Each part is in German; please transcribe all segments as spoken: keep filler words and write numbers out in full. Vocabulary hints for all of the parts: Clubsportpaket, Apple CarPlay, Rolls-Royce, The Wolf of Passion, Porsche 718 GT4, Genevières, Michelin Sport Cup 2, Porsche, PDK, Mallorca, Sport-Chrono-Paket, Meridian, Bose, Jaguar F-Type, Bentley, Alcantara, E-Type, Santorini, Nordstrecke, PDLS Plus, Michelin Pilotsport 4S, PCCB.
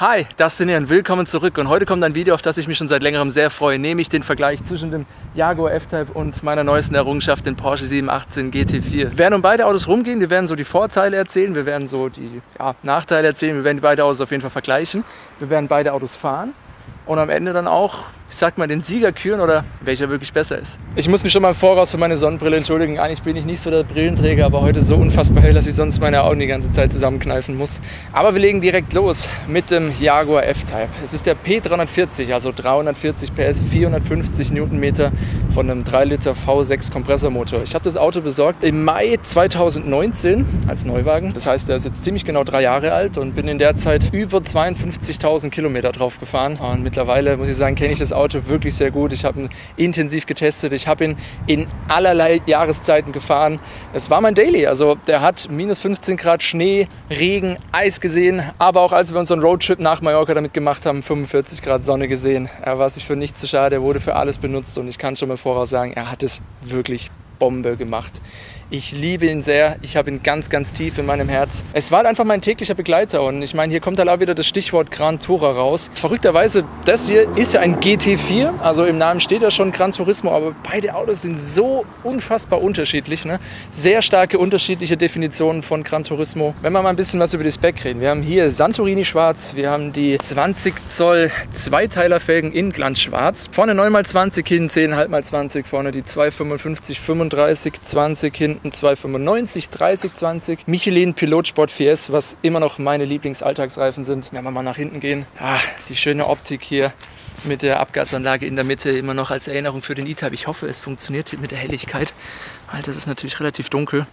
Hi, das sind Jan, willkommen zurück und heute kommt ein Video, auf das ich mich schon seit längerem sehr freue, nämlich den Vergleich zwischen dem Jaguar F-Type und meiner neuesten Errungenschaft, den Porsche sieben achtzehn G T vier. Wir werden um beide Autos rumgehen, wir werden so die Vorteile erzählen, wir werden so die ja, Nachteile erzählen, wir werden die beiden Autos auf jeden Fall vergleichen, wir werden beide Autos fahren und am Ende dann auch, ich sag mal, den Sieger küren oder welcher wirklich besser ist. Ich muss mich schon mal im Voraus für meine Sonnenbrille entschuldigen. Eigentlich bin ich nicht so der Brillenträger, aber heute so unfassbar hell, dass ich sonst meine Augen die ganze Zeit zusammenkneifen muss. Aber wir legen direkt los mit dem Jaguar F-Type. Es ist der P dreihundertvierzig, also dreihundertvierzig P S, vierhundertfünfzig Newtonmeter von einem drei Liter V sechs Kompressormotor. Ich habe das Auto besorgt im Mai zweitausendneunzehn als Neuwagen. Das heißt, er ist jetzt ziemlich genau drei Jahre alt und bin in der Zeit über zweiundfünfzigtausend Kilometer drauf gefahren. Und mittlerweile, muss ich sagen, kenne ich das Auto Auto wirklich sehr gut. Ich habe ihn intensiv getestet. Ich habe ihn in allerlei Jahreszeiten gefahren. Es war mein Daily. Also der hat minus fünfzehn Grad Schnee, Regen, Eis gesehen. Aber auch als wir unseren Roadtrip nach Mallorca damit gemacht haben, fünfundvierzig Grad Sonne gesehen. Er war sich für nichts zu schade. Er wurde für alles benutzt. Und ich kann schon mal voraus sagen, er hat es wirklich Bombe gemacht. Ich liebe ihn sehr. Ich habe ihn ganz, ganz tief in meinem Herz. Es war halt einfach mein täglicher Begleiter. Und ich meine, hier kommt halt auch wieder das Stichwort Gran Tourer raus. Verrückterweise, das hier ist ja ein G T vier. Also im Namen steht ja schon Gran Turismo. Aber beide Autos sind so unfassbar unterschiedlich. Ne? Sehr starke unterschiedliche Definitionen von Gran Turismo. Wenn wir mal ein bisschen was über die Spec reden. Wir haben hier Santorini schwarz. Wir haben die zwanzig Zoll Zweiteilerfelgen in Glanz schwarz. Vorne neun mal zwanzig, hinten zehn Komma fünf mal zwanzig. Vorne die zweihundertfünfundfünfzig fünfunddreißig zwanzig, hinten zweihundertfünfundneunzig dreißig zwanzig, Michelin Pilotsport vier S, was immer noch meine Lieblingsalltagsreifen sind. Wenn wir mal nach hinten gehen, ah, die schöne Optik hier mit der Abgasanlage in der Mitte, immer noch als Erinnerung für den E-Type. Ich hoffe, es funktioniert mit der Helligkeit, weil das ist natürlich relativ dunkel,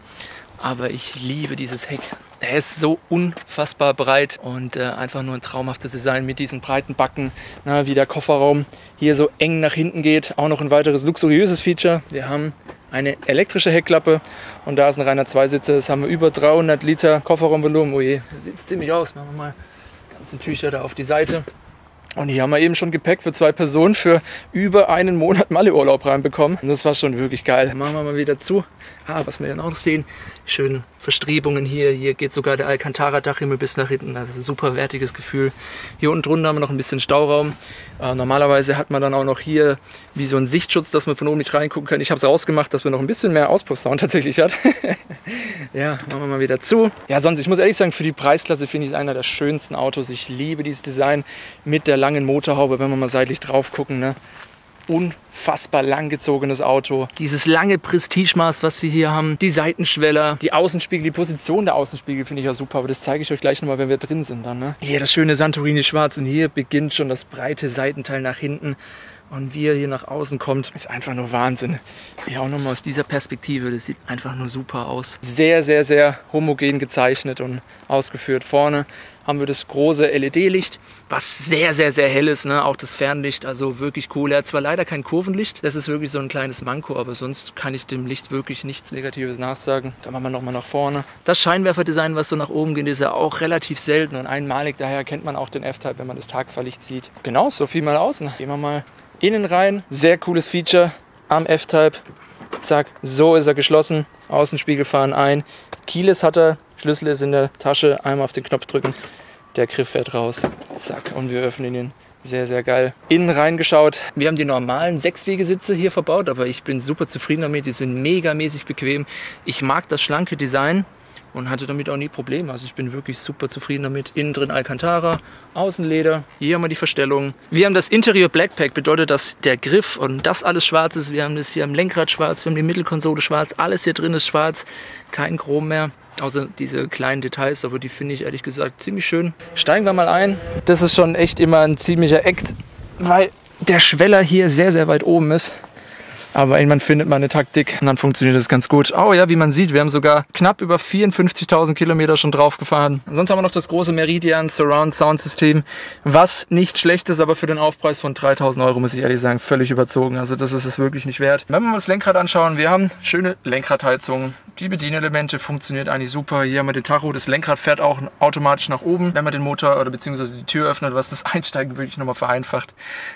aber ich liebe dieses Heck. Er ist so unfassbar breit und äh, einfach nur ein traumhaftes Design mit diesen breiten Backen, na, wie der Kofferraum hier so eng nach hinten geht. Auch noch ein weiteres luxuriöses Feature. Wir haben eine elektrische Heckklappe und da ist ein reiner Zweisitzer. Das haben wir über dreihundert Liter Kofferraumvolumen. Oh je, sieht ziemlich aus. Machen wir mal die ganzen Tücher da auf die Seite. Und hier haben wir eben schon Gepäck für zwei Personen für über einen Monat Malle-Urlaub reinbekommen. Und das war schon wirklich geil. Machen wir mal wieder zu. Ah, was wir dann auch noch sehen, schöne Verstrebungen hier. Hier geht sogar der Alcantara-Dachhimmel bis nach hinten. Das ist ein super wertiges Gefühl. Hier unten drunter haben wir noch ein bisschen Stauraum. Äh, normalerweise hat man dann auch noch hier wie so einen Sichtschutz, dass man von oben nicht reingucken kann. Ich habe es rausgemacht, dass man noch ein bisschen mehr Auspuffsound tatsächlich hat. Ja, machen wir mal wieder zu. Ja, sonst, ich muss ehrlich sagen, für die Preisklasse finde ich es einer der schönsten Autos. Ich liebe dieses Design mit der langen Motorhaube, wenn wir mal seitlich drauf gucken. Ne? Unfassbar langgezogenes Auto. Dieses lange Prestigemaß, was wir hier haben, die Seitenschweller, die Außenspiegel, die Position der Außenspiegel finde ich ja super, aber das zeige ich euch gleich nochmal, wenn wir drin sind dann. Ne? Hier das schöne Santorini schwarz und hier beginnt schon das breite Seitenteil nach hinten. Und wie er hier nach außen kommt, ist einfach nur Wahnsinn. Ja, auch nochmal aus dieser Perspektive, das sieht einfach nur super aus. Sehr, sehr, sehr homogen gezeichnet und ausgeführt. Vorne haben wir das große L E D-Licht, was sehr, sehr, sehr hell ist. Ne? Auch das Fernlicht, also wirklich cool. Er hat zwar leider kein Kurvenlicht, das ist wirklich so ein kleines Manko, aber sonst kann ich dem Licht wirklich nichts Negatives nachsagen. Dann machen wir nochmal nach vorne. Das Scheinwerferdesign, was so nach oben geht, ist ja auch relativ selten und einmalig. Daher kennt man auch den F-Type, wenn man das Tagfahrlicht sieht. Genau, so viel mal außen. Gehen wir mal innen rein, sehr cooles Feature am F-Type. Zack, so ist er geschlossen. Außenspiegel fahren ein. Keyless hat er, Schlüssel ist in der Tasche. Einmal auf den Knopf drücken, der Griff fährt raus. Zack, und wir öffnen ihn. Sehr, sehr geil. Innen reingeschaut. Wir haben die normalen Sechswegesitze hier verbaut, aber ich bin super zufrieden damit. Die sind megamäßig bequem. Ich mag das schlanke Design und hatte damit auch nie Probleme. Also ich bin wirklich super zufrieden damit. Innen drin Alcantara, Außenleder. Hier haben wir die Verstellung. Wir haben das Interior Blackpack, bedeutet, dass der Griff und das alles schwarz ist. Wir haben das hier am Lenkrad schwarz, wir haben die Mittelkonsole schwarz. Alles hier drin ist schwarz, kein Chrom mehr. Außer diese kleinen Details, aber die finde ich ehrlich gesagt ziemlich schön. Steigen wir mal ein. Das ist schon echt immer ein ziemlicher Act, weil der Schweller hier sehr, sehr weit oben ist. Aber irgendwann findet man eine Taktik und dann funktioniert das ganz gut. Oh ja, wie man sieht, wir haben sogar knapp über vierundfünfzigtausend Kilometer schon drauf gefahren. Ansonsten haben wir noch das große Meridian Surround Sound System, was nicht schlecht ist, aber für den Aufpreis von dreitausend Euro, muss ich ehrlich sagen, völlig überzogen. Also das ist es wirklich nicht wert. Wenn wir uns das Lenkrad anschauen, wir haben schöne Lenkradheizung. Die Bedienelemente funktioniert eigentlich super. Hier haben wir den Tacho, das Lenkrad fährt auch automatisch nach oben, wenn man den Motor oder beziehungsweise die Tür öffnet, was das Einsteigen wirklich nochmal vereinfacht.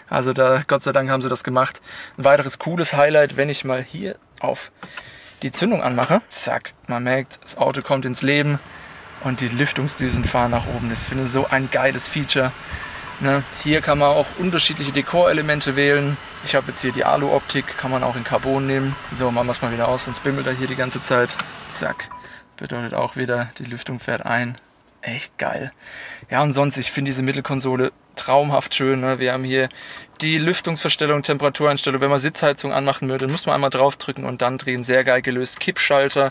Also da, Gott sei Dank, haben sie das gemacht. Ein weiteres cooles Highlight, wenn ich mal hier auf die Zündung anmache. Zack, man merkt, das Auto kommt ins Leben. und die Lüftungsdüsen fahren nach oben. Das finde ich so ein geiles Feature. Ne? Hier kann man auch unterschiedliche Dekorelemente wählen. Ich habe jetzt hier die Alu-Optik, kann man auch in Carbon nehmen. So, machen wir es mal wieder aus, sonst bimmelt er hier die ganze Zeit. Zack, bedeutet auch wieder, die Lüftung fährt ein. Echt geil. Ja, und sonst, ich finde diese Mittelkonsole traumhaft schön. Ne? Wir haben hier die Lüftungsverstellung, Temperatureinstellung. Wenn man Sitzheizung anmachen möchte, muss man einmal draufdrücken und dann drehen. Sehr geil gelöst. Kippschalter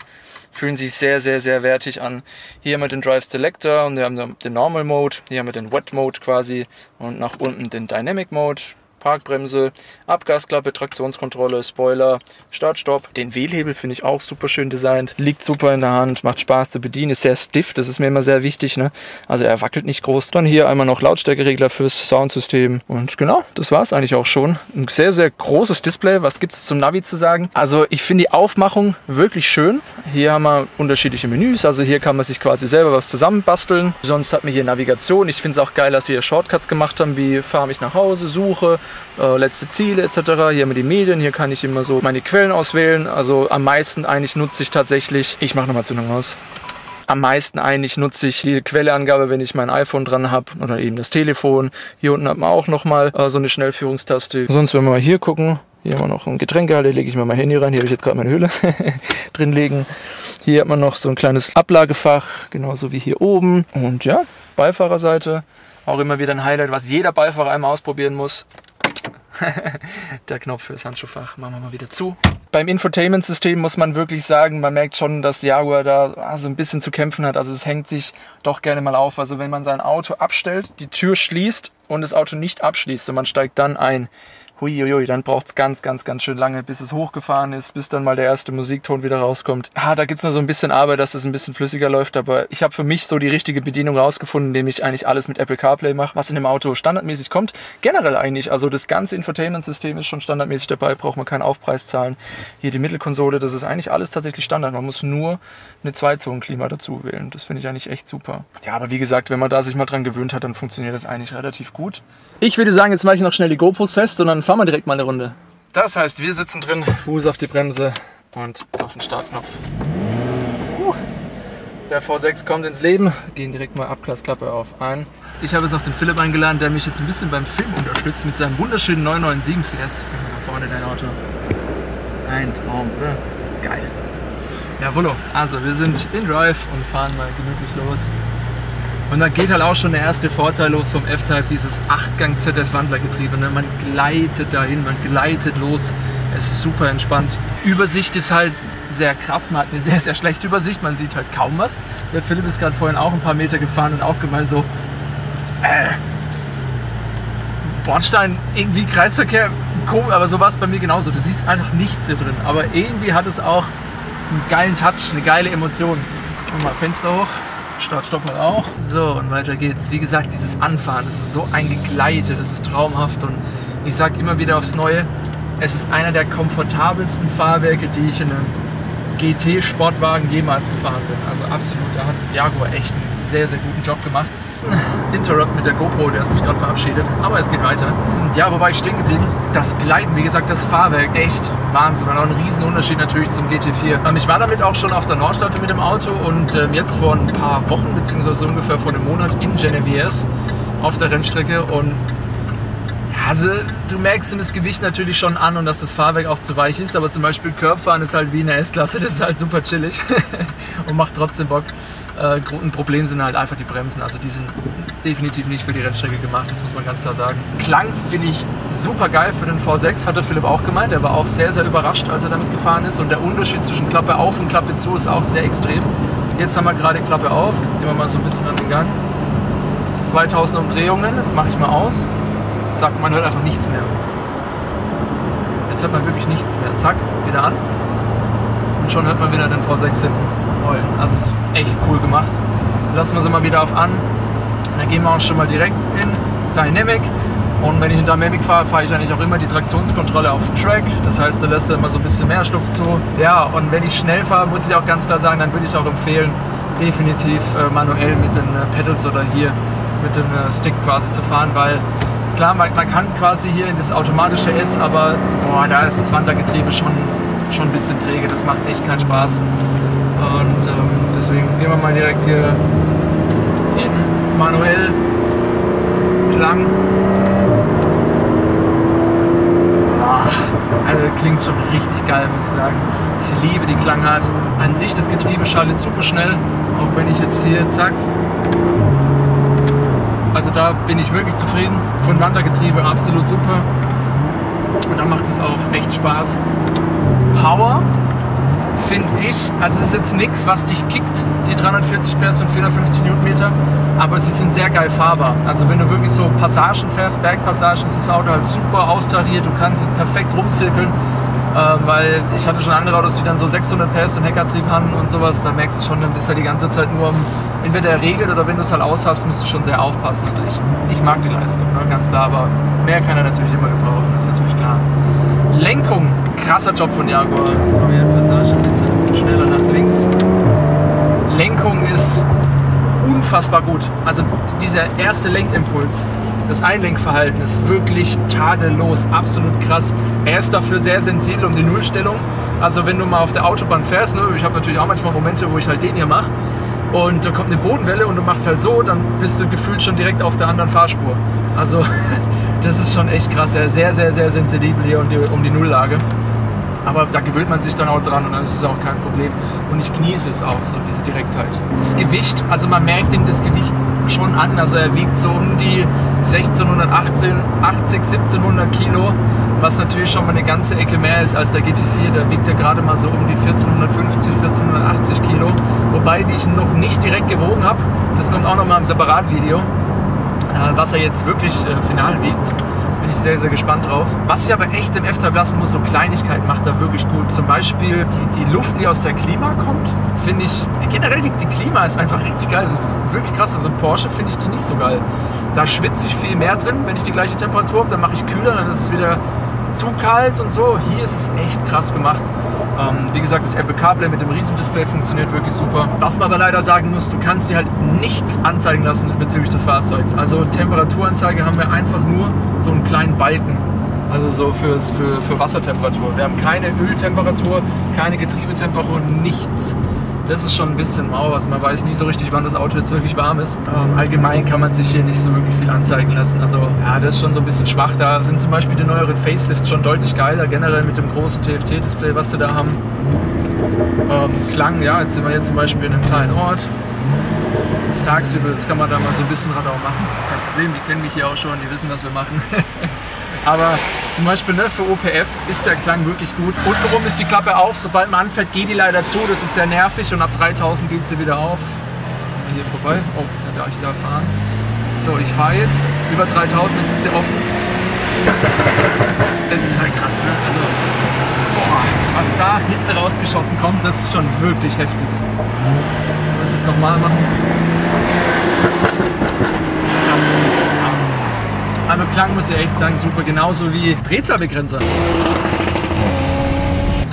fühlen sich sehr, sehr, sehr wertig an. Hier haben wir den Drive Selector und wir haben den Normal Mode. Hier haben wir den Wet Mode quasi und nach unten den Dynamic Mode. Parkbremse, Abgasklappe, Traktionskontrolle, Spoiler, Start-Stopp. Den Wählhebel finde ich auch super schön designt. Liegt super in der Hand, macht Spaß zu bedienen, ist sehr stiff, das ist mir immer sehr wichtig. Ne? Also er wackelt nicht groß. Dann hier einmal noch Lautstärkeregler fürs Soundsystem. Und genau, das war es eigentlich auch schon. Ein sehr, sehr großes Display. Was gibt es zum Navi zu sagen? Also ich finde die Aufmachung wirklich schön. Hier haben wir unterschiedliche Menüs, also hier kann man sich quasi selber was zusammenbasteln. Sonst hat man hier Navigation. Ich finde es auch geil, dass sie hier Shortcuts gemacht haben, wie fahre ich nach Hause, suche, Äh, letzte Ziele et cetera. Hier haben wir die Medien, hier kann ich immer so meine Quellen auswählen. Also am meisten eigentlich nutze ich tatsächlich, ich mache nochmal Zündung aus. Am meisten eigentlich nutze ich die Quelleangabe, wenn ich mein iPhone dran habe oder eben das Telefon. Hier unten hat man auch nochmal äh, so eine Schnellführungstaste. Sonst, wenn wir mal hier gucken, hier haben wir noch ein Getränkehalter, lege ich mir mein Handy rein. Hier habe ich jetzt gerade meine Hülle drin legen. Hier hat man noch so ein kleines Ablagefach, genauso wie hier oben. Und ja, Beifahrerseite, auch immer wieder ein Highlight, was jeder Beifahrer einmal ausprobieren muss. Der Knopf für das Handschuhfach, machen wir mal wieder zu. Beim Infotainment-System muss man wirklich sagen, man merkt schon, dass Jaguar da so ein bisschen zu kämpfen hat. Also es hängt sich doch gerne mal auf. Also wenn man sein Auto abstellt, die Tür schließt und das Auto nicht abschließt und man steigt dann ein, huiuiui, dann braucht es ganz, ganz, ganz schön lange, bis es hochgefahren ist, bis dann mal der erste Musikton wieder rauskommt. Ah, da gibt es nur so ein bisschen Arbeit, dass es ein bisschen flüssiger läuft, aber ich habe für mich so die richtige Bedienung rausgefunden, indem ich eigentlich alles mit Apple CarPlay mache, was in dem Auto standardmäßig kommt. Generell eigentlich, also das ganze Infotainment-System ist schon standardmäßig dabei, braucht man keinen Aufpreis zahlen. Hier die Mittelkonsole, das ist eigentlich alles tatsächlich Standard. Man muss nur eine Zwei-Zonen-Klima dazu wählen. Das finde ich eigentlich echt super. Ja, aber wie gesagt, wenn man da sich mal dran gewöhnt hat, dann funktioniert das eigentlich relativ gut. Ich würde sagen, jetzt mache ich noch schnell die GoPros fest und dann fahren wir direkt mal eine Runde. Das heißt, wir sitzen drin, Fuß auf die Bremse und auf den Startknopf. Uh, der V sechs kommt ins Leben. Gehen direkt mal Abgasklappe auf ein. Ich habe jetzt noch den Philipp eingeladen, der mich jetzt ein bisschen beim Film unterstützt mit seinem wunderschönen neun neun sieben F S. Filmen wir vorne dein Auto. Ein Traum, oder? Geil. Jawollo. Also wir sind in Drive und fahren mal gemütlich los. Und da geht halt auch schon der erste Vorteil los vom F-Type, dieses acht Gang Z F-Wandlergetriebe. Ne? Man gleitet dahin, man gleitet los. Es ist super entspannt. Übersicht ist halt sehr krass. Man hat eine sehr, sehr schlechte Übersicht. Man sieht halt kaum was. Der Philipp ist gerade vorhin auch ein paar Meter gefahren und auch gemeint so, äh, Bordstein, irgendwie Kreisverkehr, komisch, aber so war es bei mir genauso. Du siehst einfach nichts hier drin. Aber irgendwie hat es auch einen geilen Touch, eine geile Emotion. Mach mal Fenster hoch. Start, Stopp mal auch. So, und weiter geht's. Wie gesagt, dieses Anfahren, das ist so eingegleitet, das ist traumhaft und ich sage immer wieder aufs Neue, es ist einer der komfortabelsten Fahrwerke, die ich in einem G T-Sportwagen jemals gefahren bin. Also absolut, da hat Jaguar echt einen sehr, sehr guten Job gemacht. Interrupt mit der GoPro, der hat sich gerade verabschiedet, aber es geht weiter. Und ja, wo war ich stehen geblieben? Das Gleiten, wie gesagt, das Fahrwerk, echt Wahnsinn. Und auch ein riesen Unterschied natürlich zum G T vier. Und ich war damit auch schon auf der Nordstrecke mit dem Auto und ähm, jetzt vor ein paar Wochen, beziehungsweise ungefähr vor einem Monat in Genevières auf der Rennstrecke und also, du merkst ihm das Gewicht natürlich schon an und dass das Fahrwerk auch zu weich ist, aber zum Beispiel Curbfahren ist halt wie in der S-Klasse, das ist halt super chillig und macht trotzdem Bock. Äh, ein Problem sind halt einfach die Bremsen, also die sind definitiv nicht für die Rennstrecke gemacht, das muss man ganz klar sagen. Klang finde ich super geil für den V sechs, hatte Philipp auch gemeint, er war auch sehr, sehr überrascht, als er damit gefahren ist und der Unterschied zwischen Klappe auf und Klappe zu ist auch sehr extrem. Jetzt haben wir gerade Klappe auf, jetzt gehen wir mal so ein bisschen an den Gang. zweitausend Umdrehungen, jetzt mache ich mal aus. Zack, man hört einfach nichts mehr. Jetzt hört man wirklich nichts mehr. Zack, wieder an. Und schon hört man wieder den V sechs hinten. Also es ist echt cool gemacht. Lassen wir sie mal wieder auf an. Dann gehen wir auch schon mal direkt in Dynamic. Und wenn ich in Dynamic fahre, fahre ich eigentlich auch immer die Traktionskontrolle auf Track. Das heißt, da lässt er immer so ein bisschen mehr Schlupf zu. Ja, und wenn ich schnell fahre, muss ich auch ganz klar sagen, dann würde ich auch empfehlen, definitiv manuell mit den Pedals oder hier mit dem Stick quasi zu fahren, weil klar, man, man kann quasi hier in das automatische S, aber boah, da ist das Wandlergetriebe schon, schon ein bisschen träge. Das macht echt keinen Spaß. Und ähm, Deswegen gehen wir mal direkt hier in manuell Klang. Also klingt schon richtig geil, muss ich sagen. Ich liebe die Klangart. An sich das Getriebe schaltet super schnell, auch wenn ich jetzt hier zack. Also da bin ich wirklich zufrieden. Von Wandergetriebe absolut super. Und da macht es auch echt Spaß. Power finde ich, also es ist jetzt nichts, was dich kickt, die dreihundertvierzig PS und vierhundertfünfzig Newtonmeter, aber sie sind sehr geil fahrbar. Also wenn du wirklich so Passagen fährst, Bergpassagen, ist das Auto halt super austariert, du kannst perfekt rumzirkeln, äh, weil ich hatte schon andere Autos, die dann so sechshundert PS und Heckantrieb haben und sowas, da merkst du schon, dann bist du ja die ganze Zeit nur, entweder er regelt oder wenn du es halt aus hast, musst du schon sehr aufpassen. Also ich, ich mag die Leistung, ne? Ganz klar, aber mehr kann er natürlich immer gebrauchen, das ist natürlich klar. Lenkung, krasser Job von Jaguar. Jetzt machen wir hier Passage ein bisschen schneller nach links. Lenkung ist unfassbar gut. Also dieser erste Lenkimpuls, das Einlenkverhalten ist wirklich tadellos, absolut krass. Er ist dafür sehr sensibel um die Nullstellung. Also wenn du mal auf der Autobahn fährst, ne, ich habe natürlich auch manchmal Momente, wo ich halt den hier mache, und da kommt eine Bodenwelle und du machst halt so, dann bist du gefühlt schon direkt auf der anderen Fahrspur. Also das ist schon echt krass, ja, sehr, sehr, sehr sensibel hier um die, um die Nulllage. Aber da gewöhnt man sich dann auch dran und dann ist es auch kein Problem. Und ich genieße es auch so, diese Direktheit. Das Gewicht, also man merkt ihm das Gewicht schon an. Also er wiegt so um die sechzehnhundertachtzig, siebzehnhundert Kilo, was natürlich schon mal eine ganze Ecke mehr ist als der G T vier. Da wiegt er gerade mal so um die vierzehnhundertfünfzig, vierzehnhundertachtzig Kilo. Wobei die ich noch nicht direkt gewogen habe. Das kommt auch nochmal im separaten Video. Was er jetzt wirklich äh, final wiegt, bin ich sehr, sehr gespannt drauf. Was ich aber echt im F-Type lassen muss, so Kleinigkeiten macht er wirklich gut. Zum Beispiel die, die Luft, die aus der Klima kommt, finde ich, generell die, die Klima ist einfach richtig geil, also wirklich krass. Also Porsche finde ich die nicht so geil. Da schwitze ich viel mehr drin, wenn ich die gleiche Temperatur habe, dann mache ich kühler, dann ist es wieder zu kalt und so. Hier ist es echt krass gemacht. Ähm, wie gesagt, das Apple CarPlay mit dem Riesendisplay funktioniert wirklich super. Was man aber leider sagen muss, du kannst dir halt nichts anzeigen lassen bezüglich des Fahrzeugs. Also Temperaturanzeige haben wir einfach nur so einen kleinen Balken. Also so für's, für, für Wassertemperatur. Wir haben keine Öltemperatur, keine Getriebetemperatur, nichts. Das ist schon ein bisschen mau, also man weiß nie so richtig, wann das Auto jetzt wirklich warm ist. Ähm, allgemein kann man sich hier nicht so wirklich viel anzeigen lassen. Also ja, das ist schon so ein bisschen schwach. Da sind zum Beispiel die neueren Facelifts schon deutlich geiler, generell mit dem großen T F T-Display, was sie da haben. Ähm, Klang, ja, jetzt sind wir hier zum Beispiel in einem kleinen Ort. Das ist tagsüber, jetzt kann man da mal so ein bisschen Radau machen. Kein Problem, die kennen mich hier auch schon, die wissen, was wir machen. Aber zum Beispiel ne, für O P F ist der Klang wirklich gut. Untenrum ist die Klappe auf, sobald man anfährt, geht die leider zu. Das ist sehr nervig und ab dreitausend geht sie wieder auf. Hier vorbei. Oh, da darf ich da fahren. So, ich fahre jetzt über dreitausend, jetzt ist sie offen. Das ist halt krass, ne? Also, boah, was da hinten rausgeschossen kommt, das ist schon wirklich heftig. Das jetzt nochmal machen. Also Klang muss ich echt sagen, super, genauso wie Drehzahlbegrenzer.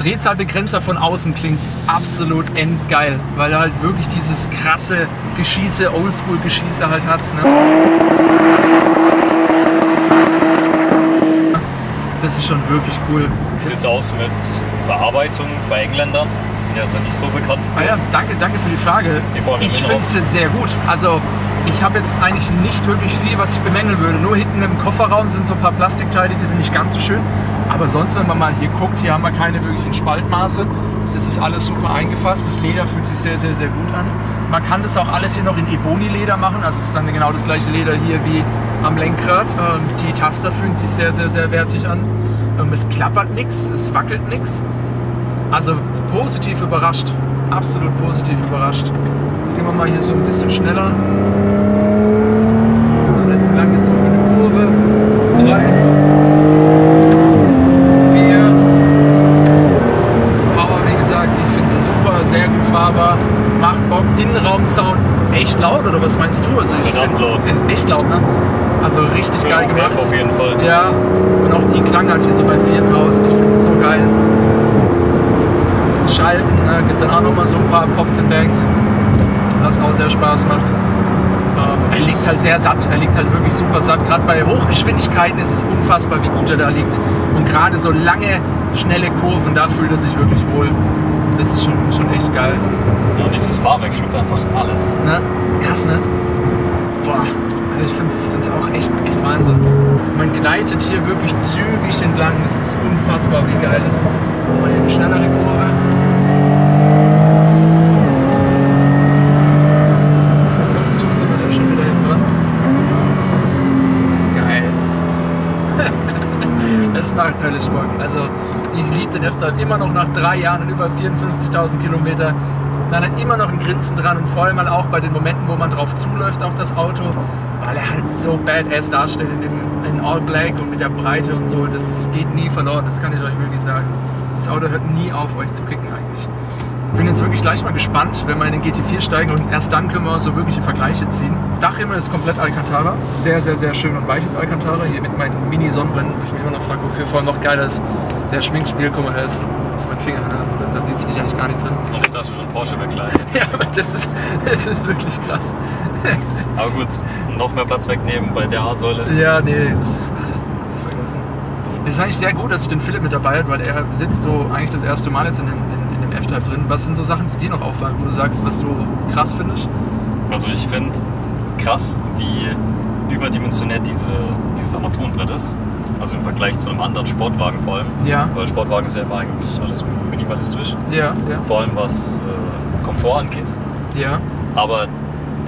Drehzahlbegrenzer von außen klingt absolut endgeil, weil du halt wirklich dieses krasse Geschieße, Oldschool-Geschieße halt hast. Ne? Das ist schon wirklich cool. Wie sieht es aus mit Verarbeitung bei Engländern? Die sind ja nicht so bekannt für. Ah ja, danke, danke für die Frage. Die ich finde es jetzt sehr gut. Also, ich habe jetzt eigentlich nicht wirklich viel, was ich bemängeln würde. Nur hinten im Kofferraum sind so ein paar Plastikteile, die sind nicht ganz so schön. Aber sonst, wenn man mal hier guckt, hier haben wir keine wirklichen Spaltmaße. Das ist alles super eingefasst. Das Leder fühlt sich sehr, sehr, sehr gut an. Man kann das auch alles hier noch in Eboni-Leder machen. Also das ist dann genau das gleiche Leder hier wie am Lenkrad. Die Taster fühlen sich sehr, sehr, sehr wertig an. Es klappert nichts, es wackelt nichts. Also positiv überrascht. Absolut positiv überrascht. Jetzt gehen wir mal hier so ein bisschen schneller. So, und jetzt lang jetzt um eine Kurve. Drei, vier. Aber wie gesagt, ich finde sie super, sehr gut fahrbar. Macht Bock. Innenraumsound echt laut, oder was meinst du? Also ich finde, der ist echt laut, ne? Also richtig geil gemacht. Auf jeden Fall. Ja, und auch die Klang halt hier so bei viertausend. Ich finde es so geil. Schalten, ne? Gibt dann auch nochmal so ein paar Pops and Bangs, was auch sehr Spaß macht. Ähm, er liegt halt sehr satt, er liegt halt wirklich super satt. Gerade bei Hochgeschwindigkeiten ist es unfassbar, wie gut er da liegt. Und gerade so lange, schnelle Kurven, da fühlt er sich wirklich wohl. Das ist schon, schon echt geil. Ja, und dieses Fahrwerk schluckt einfach alles. Ne? Krass, ne? Boah, ich find's, find's auch echt, echt Wahnsinn. Man gleitet hier wirklich zügig entlang. Das ist unfassbar, wie geil das ist. Mal eine schnellere Kurve. Ruckzuck sind wir dann schon wieder hinten dran. Geil. Es macht höllisch Bock. Also, ich liebe den F-Type immer noch nach drei Jahren und über vierundfünfzigtausend Kilometer. Man hat immer noch ein Grinsen dran und vor allem auch bei den Momenten, wo man drauf zuläuft auf das Auto, weil er halt so badass dasteht in, dem, in All Black und mit der Breite und so. Das geht nie verloren, das kann ich euch wirklich sagen. Das Auto hört nie auf, euch zu kicken eigentlich. Ich bin jetzt wirklich gleich mal gespannt, wenn wir in den G T vier steigen und erst dann können wir so wirkliche Vergleiche ziehen. Dachhimmel ist komplett Alcantara. Sehr, sehr, sehr schön und weiches Alcantara. Hier mit meinen Mini-Sonnenbrennen, wo ich mich immer noch frage, wofür. Vor allem noch geiler ist der Schminkspiel, guck mal, der ist aus meinen Fingern. Da, da sieht sich eigentlich gar nicht drin. Und ich dachte schon, Porsche wäre klein. Ja, aber das ist, das ist wirklich krass. Aber gut, noch mehr Platz wegnehmen bei der A-Säule. Ja, nee, das, das ist vergessen. Es ist eigentlich sehr gut, dass ich den Philipp mit dabei habe, weil er sitzt so eigentlich das erste Mal jetzt in den F-Type drin. Was sind so Sachen, die dir noch auffallen, wo du sagst, was du krass findest? Also ich finde krass, wie überdimensioniert diese, dieses Armaturenbrett ist. Also im Vergleich zu einem anderen Sportwagen vor allem. Ja. Weil Sportwagen selber eigentlich alles minimalistisch. Ja, ja. Vor allem was äh, Komfort angeht. Ja. Aber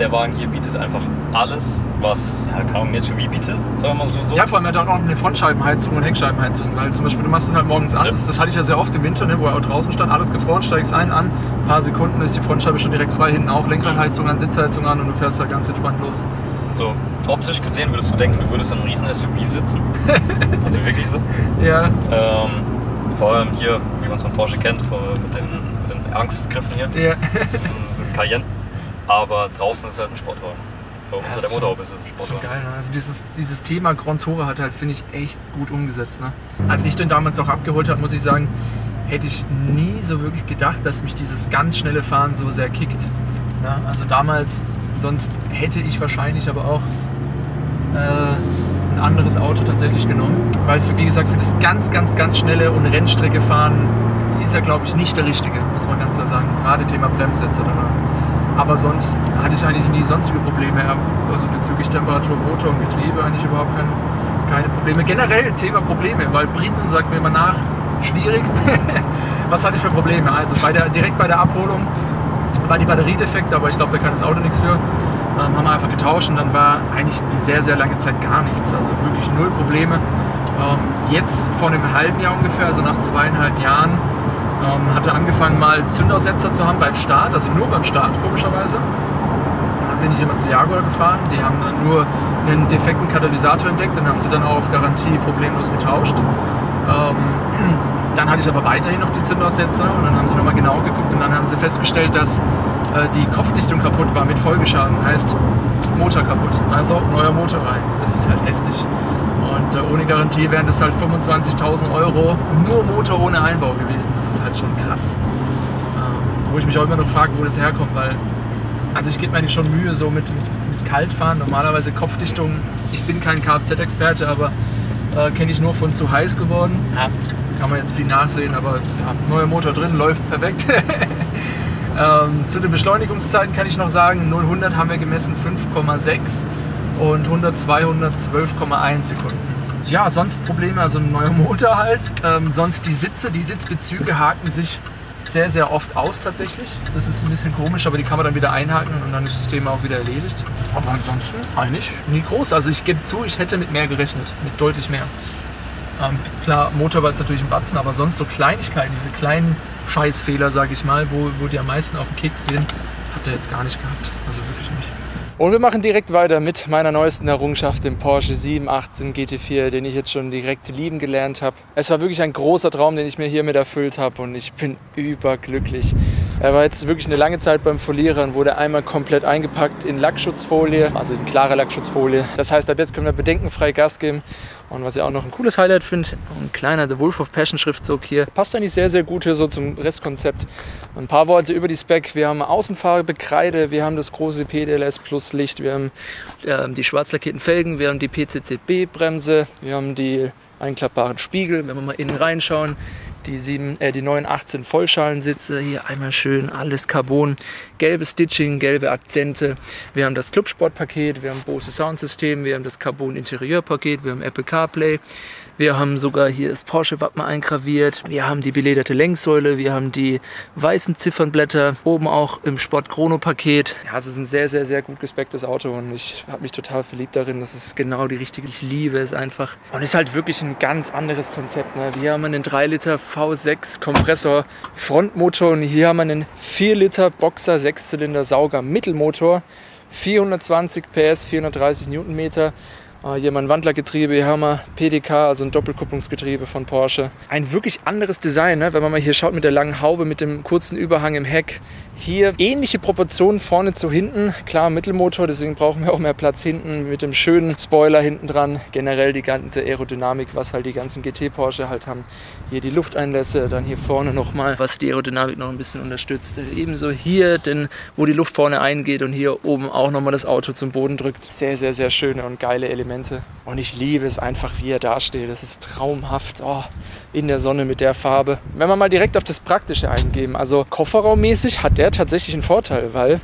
der Wagen hier bietet einfach alles, was ja, kaum ein S U V bietet, sagen wir mal so. Ja, vor allem hat er auch noch eine Frontscheibenheizung und Heckscheibenheizung, weil zum Beispiel du machst den halt morgens an, ja. das, das hatte ich ja sehr oft im Winter, ne, wo er auch draußen stand, alles gefroren, steigst ein, an, ein paar Sekunden ist die Frontscheibe schon direkt frei, hinten auch Lenkradheizung an, Sitzheizung an und du fährst halt ganz entspannt los. So, optisch gesehen würdest du denken, du würdest in einem riesen S U V sitzen, also wirklich so. Ja. Ähm, vor allem hier, wie man es von Porsche kennt, mit den, mit den Angstgriffen hier, ja. mit Cayenne. Aber draußen ist es halt ein Sportwagen. Ja, unter der Motorhaube ist es ein Sportwagen. Geil, ne? Also dieses, dieses Thema Grand Tourer hat halt, finde ich, echt gut umgesetzt. Ne? Als ich den damals auch abgeholt habe, muss ich sagen, hätte ich nie so wirklich gedacht, dass mich dieses ganz schnelle Fahren so sehr kickt. Ne? Also damals, sonst hätte ich wahrscheinlich aber auch äh, ein anderes Auto tatsächlich genommen. Weil, für, wie gesagt, für das ganz, ganz, ganz schnelle und Rennstrecke fahren ist er, glaube ich, nicht der richtige, muss man ganz klar sagen. Gerade Thema Bremse et cetera. Aber sonst hatte ich eigentlich nie sonstige Probleme, also bezüglich Temperatur, Motor und Getriebe eigentlich überhaupt keine, keine Probleme. Generell Thema Probleme, weil Briten sagt mir immer nach, schwierig. Was hatte ich für Probleme? Also bei der, direkt bei der Abholung war die Batterie defekt, aber ich glaube, da kann das Auto nichts für. Ähm, haben wir einfach getauscht und dann war eigentlich eine sehr, sehr lange Zeit gar nichts, also wirklich null Probleme. Ähm, jetzt vor einem halben Jahr ungefähr, also nach zweieinhalb Jahren, hatte angefangen mal Zündaussetzer zu haben beim Start, also nur beim Start komischerweise. Dann bin ich immer zu Jaguar gefahren, die haben dann nur einen defekten Katalysator entdeckt, den haben sie dann auch auf Garantie problemlos getauscht. Dann hatte ich aber weiterhin noch die Zündaussetzer und dann haben sie nochmal genau geguckt und dann haben sie festgestellt, dass die Kopfdichtung kaputt war mit Folgeschaden, heißt Motor kaputt, also neuer Motor rein, das ist halt heftig. Und ohne Garantie wären das halt fünfundzwanzigtausend Euro nur Motor ohne Einbau gewesen. Das ist halt schon krass. Ähm, wo ich mich auch immer noch frage, wo das herkommt, weil also ich gebe mir eigentlich schon Mühe so mit, mit, mit Kaltfahren. Normalerweise Kopfdichtung, ich bin kein Kfz-Experte, aber äh, kenne ich nur von zu heiß geworden. Ja. Kann man jetzt viel nachsehen, aber ja, neuer Motor drin, läuft perfekt. ähm, zu den Beschleunigungszeiten kann ich noch sagen, null bis hundert haben wir gemessen fünf Komma sechs. Und hundert, zweihundert, zwölf Komma eins Sekunden. Ja, sonst Probleme, also ein neuer Motor halt. Ähm, sonst die Sitze, die Sitzbezüge haken sich sehr, sehr oft aus tatsächlich. Das ist ein bisschen komisch, aber die kann man dann wieder einhaken und dann ist das Thema auch wieder erledigt. Aber ansonsten eigentlich nie groß. Also ich gebe zu, ich hätte mit mehr gerechnet, mit deutlich mehr. Ähm, klar, Motor war jetzt natürlich ein Batzen, aber sonst so Kleinigkeiten, diese kleinen Scheißfehler, sage ich mal, wo, wo die am meisten auf den Keks gehen, hat er jetzt gar nicht gehabt. Also wirklich nicht. Und wir machen direkt weiter mit meiner neuesten Errungenschaft, dem Porsche sieben achtzehn G T vier, den ich jetzt schon direkt lieben gelernt habe. Es war wirklich ein großer Traum, den ich mir hiermit erfüllt habe und ich bin überglücklich. Er war jetzt wirklich eine lange Zeit beim Folieren und wurde einmal komplett eingepackt in Lackschutzfolie, also in klare Lackschutzfolie. Das heißt, ab jetzt können wir bedenkenfrei Gas geben. Und was ich auch noch ein cooles Highlight finde, ein kleiner The Wolf of Passion Schriftzug hier. Passt eigentlich sehr, sehr gut hier so zum Restkonzept. Ein paar Worte über die Spec. Wir haben Außenfarbe, Kreide, wir haben das große P D L S Plus Licht, wir haben äh, die schwarz lackierten Felgen, wir haben die P C C B Bremse, wir haben die einklappbaren Spiegel. Wenn wir mal innen reinschauen, die, sieben, äh, die neun achtzehn Vollschalensitze, hier einmal schön alles Carbon, gelbes Stitching, gelbe Akzente. Wir haben das Clubsportpaket, wir haben Bose Soundsystem, wir haben das Carbon Interieurpaket, wir haben Apple CarPlay. Wir haben sogar hier das Porsche-Wappen eingraviert. Wir haben die belederte Lenksäule. Wir haben die weißen Ziffernblätter. Oben auch im Sport-Chrono-Paket. Ja, es ist ein sehr, sehr, sehr gut gespecktes Auto. Und ich habe mich total verliebt darin. Das ist genau die richtige. Ich liebe es einfach. Und es ist halt wirklich ein ganz anderes Konzept. Ne? Hier haben wir einen drei Liter V sechs Kompressor Frontmotor. Und hier haben wir einen vier Liter Boxer Sechszylinder Sauger Mittelmotor. vierhundertzwanzig P S, vierhundertdreißig Newtonmeter. Hier mein Wandlergetriebe, haben wir P D K, also ein Doppelkupplungsgetriebe von Porsche. Ein wirklich anderes Design, ne? Wenn man mal hier schaut mit der langen Haube, mit dem kurzen Überhang im Heck. Hier ähnliche Proportionen vorne zu hinten. Klar, Mittelmotor, deswegen brauchen wir auch mehr Platz hinten mit dem schönen Spoiler hinten dran. Generell die ganze Aerodynamik, was halt die ganzen G T-Porsche halt haben. Hier die Lufteinlässe, dann hier vorne nochmal, was die Aerodynamik noch ein bisschen unterstützt. Ebenso hier, denn, wo die Luft vorne eingeht und hier oben auch nochmal das Auto zum Boden drückt. Sehr, sehr, sehr schöne und geile Elemente. Und ich liebe es einfach, wie er dasteht. Das ist traumhaft. Oh, in der Sonne mit der Farbe. Wenn wir mal direkt auf das Praktische eingehen, also kofferraummäßig hat der tatsächlich einen Vorteil, weil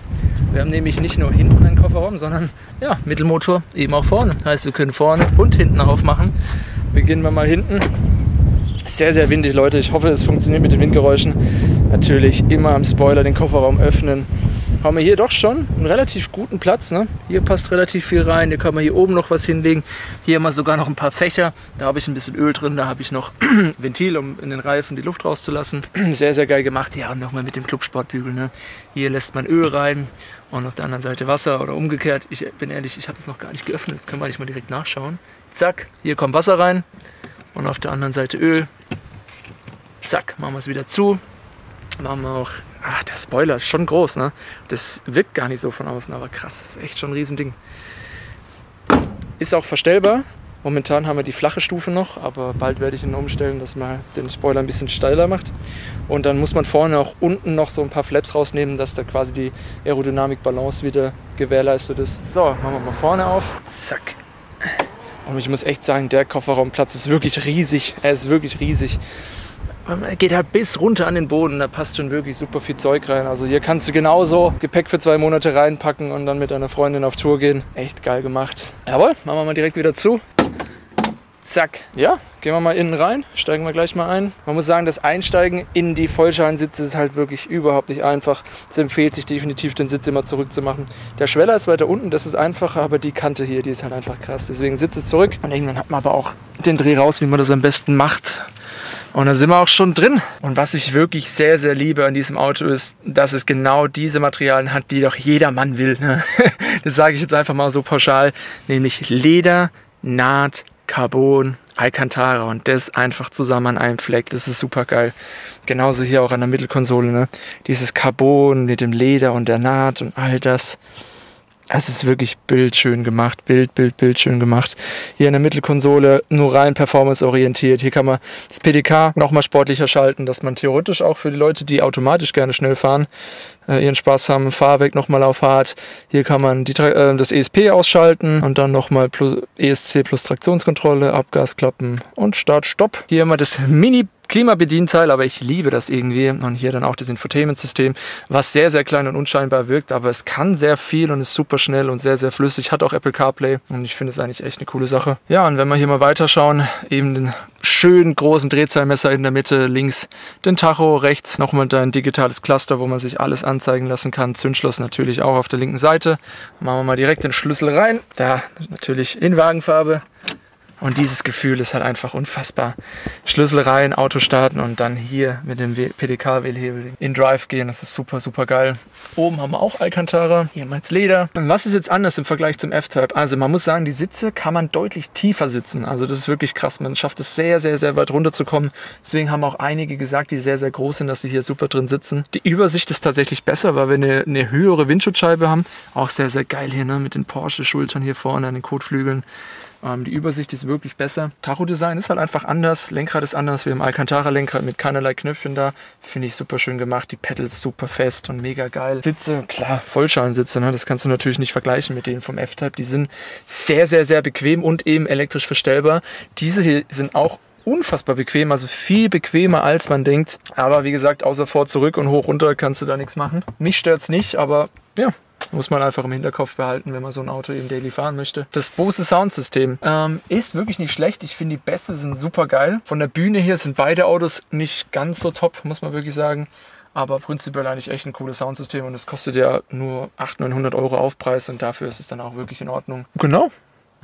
wir haben nämlich nicht nur hinten einen Kofferraum, sondern ja, Mittelmotor eben auch vorne. Heißt, wir können vorne und hinten aufmachen. Beginnen wir mal hinten. Sehr, sehr windig, Leute. Ich hoffe, es funktioniert mit den Windgeräuschen. Natürlich immer am Spoiler den Kofferraum öffnen. Haben wir hier doch schon einen relativ guten Platz. Ne? Hier passt relativ viel rein. Da kann man hier oben noch was hinlegen. Hier haben wir sogar noch ein paar Fächer. Da habe ich ein bisschen Öl drin. Da habe ich noch Ventil, um in den Reifen die Luft rauszulassen. Sehr, sehr geil gemacht. Ja, und nochmal mit dem Clubsportbügel. Ne? Hier lässt man Öl rein und auf der anderen Seite Wasser oder umgekehrt. Ich bin ehrlich, ich habe es noch gar nicht geöffnet. Das können wir eigentlich mal direkt nachschauen. Zack, hier kommt Wasser rein und auf der anderen Seite Öl. Zack, machen wir es wieder zu. Machen wir auch... Ach, der Spoiler ist schon groß, ne? Das wirkt gar nicht so von außen, aber krass, das ist echt schon ein Riesending. Ist auch verstellbar. Momentan haben wir die flache Stufe noch, aber bald werde ich ihn umstellen, dass man den Spoiler ein bisschen steiler macht. Und dann muss man vorne auch unten noch so ein paar Flaps rausnehmen, dass da quasi die Aerodynamik-Balance wieder gewährleistet ist. So, machen wir mal vorne auf. Zack. Und ich muss echt sagen, der Kofferraumplatz ist wirklich riesig. Er ist wirklich riesig. Man geht halt bis runter an den Boden, da passt schon wirklich super viel Zeug rein. Also hier kannst du genauso Gepäck für zwei Monate reinpacken und dann mit deiner Freundin auf Tour gehen. Echt geil gemacht. Jawohl, machen wir mal direkt wieder zu. Zack. Ja, gehen wir mal innen rein, steigen wir gleich mal ein. Man muss sagen, das Einsteigen in die Vollschalensitze ist halt wirklich überhaupt nicht einfach. Es empfiehlt sich definitiv, den Sitz immer zurückzumachen. Der Schweller ist weiter unten, das ist einfacher, aber die Kante hier, die ist halt einfach krass. Deswegen Sitz ist zurück und irgendwann hat man aber auch den Dreh raus, wie man das am besten macht. Und da sind wir auch schon drin. Und was ich wirklich sehr, sehr liebe an diesem Auto ist, dass es genau diese Materialien hat, die doch jeder Mann will. Das sage ich jetzt einfach mal so pauschal. Nämlich Leder, Naht, Carbon, Alcantara. Und das einfach zusammen an einem Fleck. Das ist super geil. Genauso hier auch an der Mittelkonsole. Ne? Dieses Carbon mit dem Leder und der Naht und all das. Es ist wirklich bildschön gemacht, Bild, Bild, bildschön gemacht. Hier in der Mittelkonsole nur rein performanceorientiert. Hier kann man das P D K nochmal sportlicher schalten, dass man theoretisch auch für die Leute, die automatisch gerne schnell fahren, äh, ihren Spaß haben, Fahrwerk nochmal auf hart. Hier kann man die, äh, das E S P ausschalten und dann nochmal E S C plus Traktionskontrolle, Abgasklappen und Start, Stopp. Hier haben wir das Mini Klimabedienteil, aber ich liebe das irgendwie. Und hier dann auch das Infotainment-System, was sehr, sehr klein und unscheinbar wirkt, aber es kann sehr viel und ist super schnell und sehr, sehr flüssig. Hat auch Apple CarPlay und ich finde es eigentlich echt eine coole Sache. Ja, und wenn wir hier mal weiterschauen, eben den schönen großen Drehzahlmesser in der Mitte, links den Tacho, rechts nochmal dein digitales Cluster, wo man sich alles anzeigen lassen kann. Zündschloss natürlich auch auf der linken Seite. Machen wir mal direkt den Schlüssel rein. Da natürlich in Wagenfarbe. Und dieses Gefühl ist halt einfach unfassbar. Schlüssel rein, Auto starten und dann hier mit dem P D K-Wählhebel in Drive gehen. Das ist super, super geil. Oben haben wir auch Alcantara, hier haben wir jetzt Leder. Und was ist jetzt anders im Vergleich zum F-Type? Also man muss sagen, die Sitze kann man deutlich tiefer sitzen. Also das ist wirklich krass. Man schafft es sehr, sehr, sehr weit runter zu kommen. Deswegen haben auch einige gesagt, die sehr, sehr groß sind, dass sie hier super drin sitzen. Die Übersicht ist tatsächlich besser, weil wir eine, eine höhere Windschutzscheibe haben. Auch sehr, sehr geil hier, ne? Mit den Porsche-Schultern hier vorne an den Kotflügeln. Die Übersicht ist wirklich besser. Tacho-Design ist halt einfach anders. Lenkrad ist anders. Wir haben Alcantara-Lenkrad mit keinerlei Knöpfchen da. Finde ich super schön gemacht. Die Pedals super fest und mega geil. Sitze, klar, Vollschalensitze. Ne? Das kannst du natürlich nicht vergleichen mit denen vom F-Type. Die sind sehr, sehr, sehr bequem und eben elektrisch verstellbar. Diese hier sind auch unfassbar bequem, also viel bequemer als man denkt. Aber wie gesagt, außer vor, zurück und hoch, runter kannst du da nichts machen. Mich stört es nicht, aber ja, muss man einfach im Hinterkopf behalten, wenn man so ein Auto eben daily fahren möchte. Das Bose Soundsystem ähm, ist wirklich nicht schlecht. Ich finde, die Bässe sind super geil. Von der Bühne hier sind beide Autos nicht ganz so top, muss man wirklich sagen. Aber prinzipiell eigentlich echt ein cooles Soundsystem und es kostet ja nur achthundert, neunhundert Euro Aufpreis und dafür ist es dann auch wirklich in Ordnung. Genau.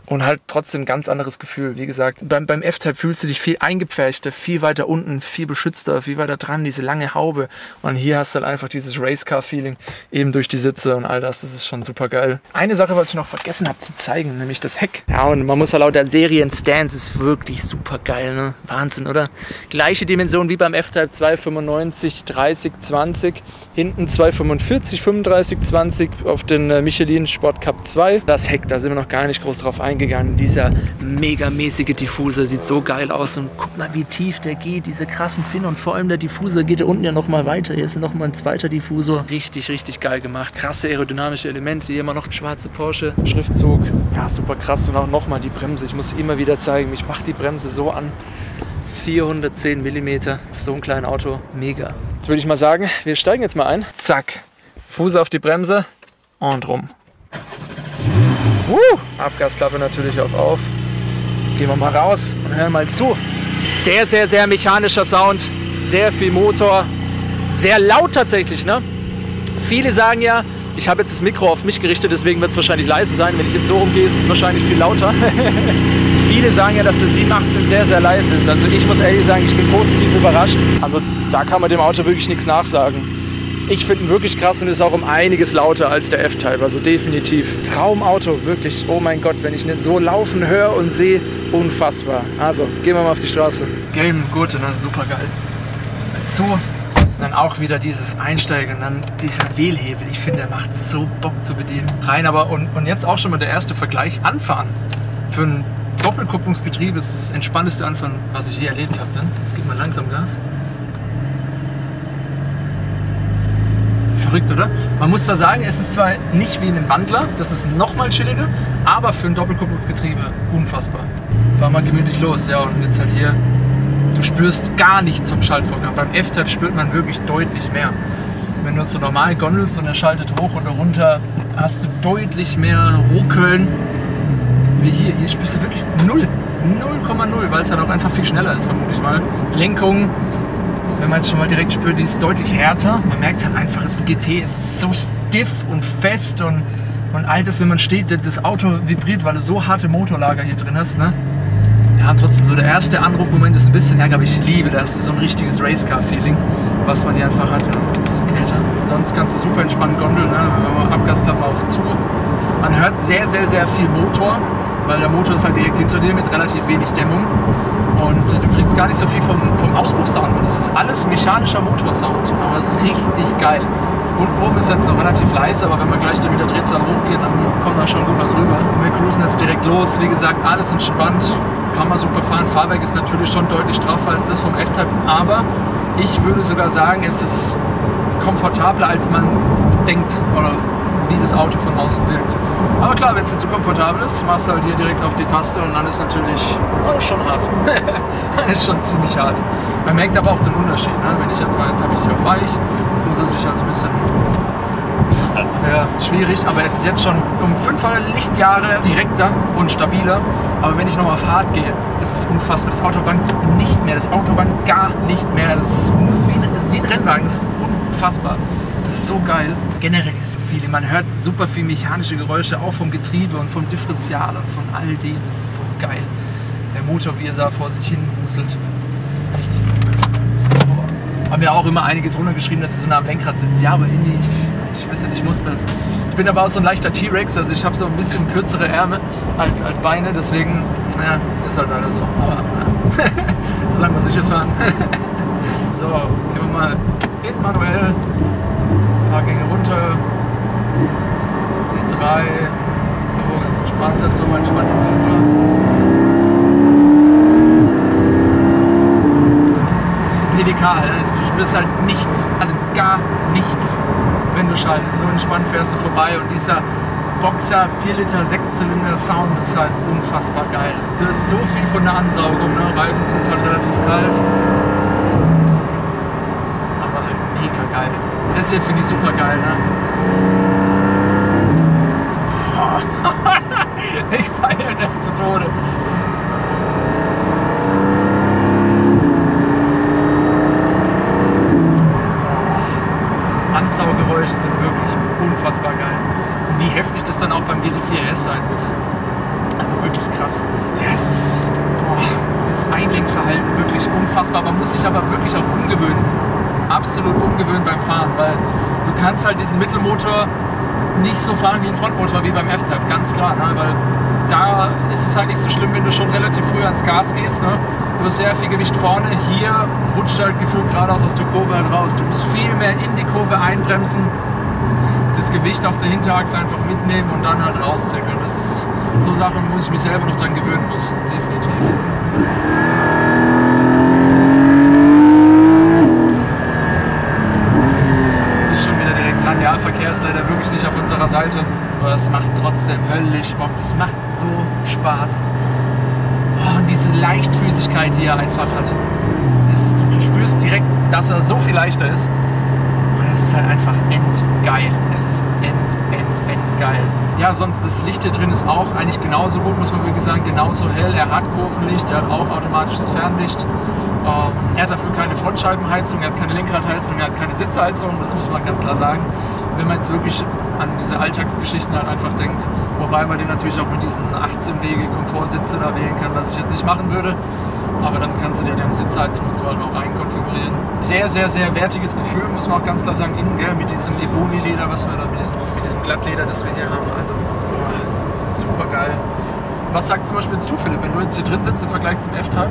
Und halt trotzdem ein ganz anderes Gefühl, wie gesagt. Beim, beim F-Type fühlst du dich viel eingepferchter, viel weiter unten, viel beschützter, viel weiter dran, diese lange Haube. Und hier hast du halt einfach dieses Racecar-Feeling, eben durch die Sitze und all das. Das ist schon super geil. Eine Sache, was ich noch vergessen habe zu zeigen, nämlich das Heck. Ja, und man muss ja laut der Serien-Stance, ist wirklich super geil, ne? Wahnsinn, oder? Gleiche Dimension wie beim F-Type, zwei fünfundneunzig, dreißig, zwanzig. Hinten zwei fünfundvierzig, fünfunddreißig, zwanzig auf den Michelin Sport Cup zwei. Das Heck, da sind wir noch gar nicht groß drauf eingegangen. Gegangen. Dieser megamäßige Diffuser sieht so geil aus und guck mal, wie tief der geht, diese krassen Finnen und vor allem der Diffuser geht da unten ja nochmal weiter. Hier ist nochmal ein zweiter Diffusor. Richtig, richtig geil gemacht. Krasse aerodynamische Elemente. Hier immer noch schwarze Porsche, Schriftzug. Ja, super krass und auch nochmal die Bremse. Ich muss immer wieder zeigen, mich macht die Bremse so an. vierhundertzehn Millimeter auf so einem kleinen Auto. Mega. Jetzt würde ich mal sagen, wir steigen jetzt mal ein. Zack, Fuß auf die Bremse und rum. Uh, Abgasklappe natürlich auf auf. Gehen wir mal raus und hören mal zu. Sehr, sehr, sehr mechanischer Sound. Sehr viel Motor. Sehr laut tatsächlich, ne? Viele sagen ja, ich habe jetzt das Mikro auf mich gerichtet, deswegen wird es wahrscheinlich leise sein. Wenn ich jetzt so rumgehe, ist es wahrscheinlich viel lauter. Viele sagen ja, dass der sieben achtzehn sehr, sehr leise ist. Also ich muss ehrlich sagen, ich bin positiv überrascht. Also da kann man dem Auto wirklich nichts nachsagen. Ich finde ihn wirklich krass und ist auch um einiges lauter als der F-Type, also definitiv. Traumauto, wirklich, oh mein Gott, wenn ich nicht so laufen höre und sehe, unfassbar. Also, gehen wir mal auf die Straße. Gelben Gurte, ne? Super geil. Zu, dann auch wieder dieses Einsteigen, dann dieser Wählhebel, ich finde, der macht so Bock zu bedienen. Rein aber, und, und jetzt auch schon mal der erste Vergleich, anfahren. Für ein Doppelkupplungsgetriebe ist das entspannteste Anfahren, was ich je erlebt habe. Dann, jetzt gibt man langsam Gas. Verrückt, oder? Man muss zwar sagen, es ist zwar nicht wie ein Wandler, das ist nochmal chilliger, aber für ein Doppelkupplungsgetriebe unfassbar. Fahr mal gemütlich los, ja, und jetzt halt hier, du spürst gar nichts vom Schaltvorgang. Beim F-Type spürt man wirklich deutlich mehr. Wenn du so normal gondelst und er schaltet hoch oder runter, hast du deutlich mehr Ruckeln wie hier. Hier spürst du wirklich null, null Komma null, weil es halt auch einfach viel schneller ist, vermute ich mal. Lenkung, wenn man es schon mal direkt spürt, die ist deutlich härter. Man merkt halt einfach, es ist ein G T, es ist so stiff und fest und, und all das, wenn man steht, das Auto vibriert, weil du so harte Motorlager hier drin hast, ne? Ja, trotzdem, so der erste Anrufmoment ist ein bisschen ärger, aber ich liebe das. Das ist so ein richtiges Racecar-Feeling, was man hier einfach hat. Ja, ein bisschen kälter. Sonst kannst du super entspannt gondeln, ne? Abgasklappe auf zu. Man hört sehr, sehr, sehr viel Motor, weil der Motor ist halt direkt hinter dir mit relativ wenig Dämmung. Und äh, du kriegst gar nicht so viel vom, vom Auspuffsound. Und es ist alles mechanischer Motorsound, aber es ist richtig geil. Untenrum ist jetzt noch relativ leise, aber wenn wir gleich dann wieder Drehzahl hochgehen, dann kommt da schon gut was rüber. Wir cruisen jetzt direkt los. Wie gesagt, alles entspannt, kann man super fahren. Fahrwerk ist natürlich schon deutlich straffer als das vom F-Type, aber ich würde sogar sagen, es ist komfortabler, als man denkt oder wie das Auto von außen wirkt. Aber klar, wenn es nicht so komfortabel ist, machst du halt hier direkt auf die Taste und dann ist natürlich oh, schon hart. Dann ist schon ziemlich hart. Man merkt aber auch den Unterschied. Ne? Wenn ich jetzt mal, jetzt habe ich hier auf weich, jetzt muss er sich also ein bisschen ja, schwierig, aber es ist jetzt schon um fünfhundert Lichtjahre direkter und stabiler. Aber wenn ich nochmal auf hart gehe, das ist unfassbar. Das Auto wankt nicht mehr, das Auto wankt gar nicht mehr. Das ist, muss wie, ein, ist wie ein Rennwagen, das ist unfassbar. Das ist so geil. Generell dieses Feeling. Man hört super viel mechanische Geräusche, auch vom Getriebe und vom Differential und von all dem. Das ist so geil. Der Motor, wie er da vor sich hin wuselt. Richtig. Haben ja auch immer einige drunter geschrieben, dass sie so nah am Lenkrad sitzt. Ja, aber irgendwie, ich, ich weiß ja nicht, ich muss das. Ich bin aber auch so ein leichter T-Rex, also ich habe so ein bisschen kürzere Ärmel als, als Beine. Deswegen, naja, ist halt leider so. Aber na, solange wir sicher fahren. So, gehen wir mal in manuell. Ein paar Gänge runter, die drei, so ganz entspannt, jetzt nochmal entspannt runter. P D K, du spürst halt nichts, also gar nichts, wenn du schaltest. So entspannt fährst du vorbei und dieser Boxer vier Liter Sechszylinder Sound ist halt unfassbar geil. Da ist so viel von der Ansaugung, ne? Reifen sind halt relativ kalt. Aber halt mega geil. Das hier finde ich super geil, ne? Ich feiere das zu Tode. Ansaugeräusche sind wirklich unfassbar geil. Und wie heftig das dann auch beim G T vier S sein muss. Also wirklich krass. Ja, es ist, boah, das Einlenkverhalten wirklich unfassbar. Man muss sich aber wirklich auch umgewöhnen. Absolut umgewöhnen beim Fahren, weil du kannst halt diesen Mittelmotor nicht so fahren wie ein Frontmotor, wie beim F-Type, ganz klar. Ne? Weil da ist es halt nicht so schlimm, wenn du schon relativ früh ans Gas gehst. Ne? Du hast sehr viel Gewicht vorne. Hier rutscht halt gefühlt geradeaus aus der Kurve halt raus. Du musst viel mehr in die Kurve einbremsen, das Gewicht auf der Hinterachse einfach mitnehmen und dann halt rauszirkeln. Das ist so Sachen, wo ich mich selber noch dran gewöhnen muss. Definitiv. Ist schon wieder direkt dran. Ja, Verkehr ist leider wirklich nicht auf unserer Seite. Aber es macht trotzdem höllisch Bock. Das macht so Spaß. Oh, und diese Leichtfüßigkeit, die er einfach hat. Es, du, du spürst direkt, dass er so viel leichter ist. Und es ist halt einfach endgeil. Es ist end, end, end geil. Ja, sonst das Licht hier drin ist auch eigentlich genauso gut, muss man wirklich sagen. Genauso hell. Er hat Kurvenlicht, er hat auch automatisches Fernlicht. Ähm, er hat dafür keine Frontscheibenheizung, er hat keine Lenkradheizung, er hat keine Sitzheizung. Das muss man ganz klar sagen. Wenn man jetzt wirklich an diese Alltagsgeschichten halt einfach denkt, wobei man den natürlich auch mit diesen achtzehn Wege Komfortsitze da wählen kann, was ich jetzt nicht machen würde, aber dann kannst du dir deine Sitzheizung und so halt auch reinkonfigurieren. Sehr, sehr, sehr wertiges Gefühl, muss man auch ganz klar sagen, innen, gell, mit diesem Eboni-Leder, was wir da, mit diesem, mit diesem Glattleder, das wir hier haben, also boah, super geil. Was sagt zum Beispiel jetzt du, Philipp, wenn du jetzt hier drin sitzt im Vergleich zum F-Type?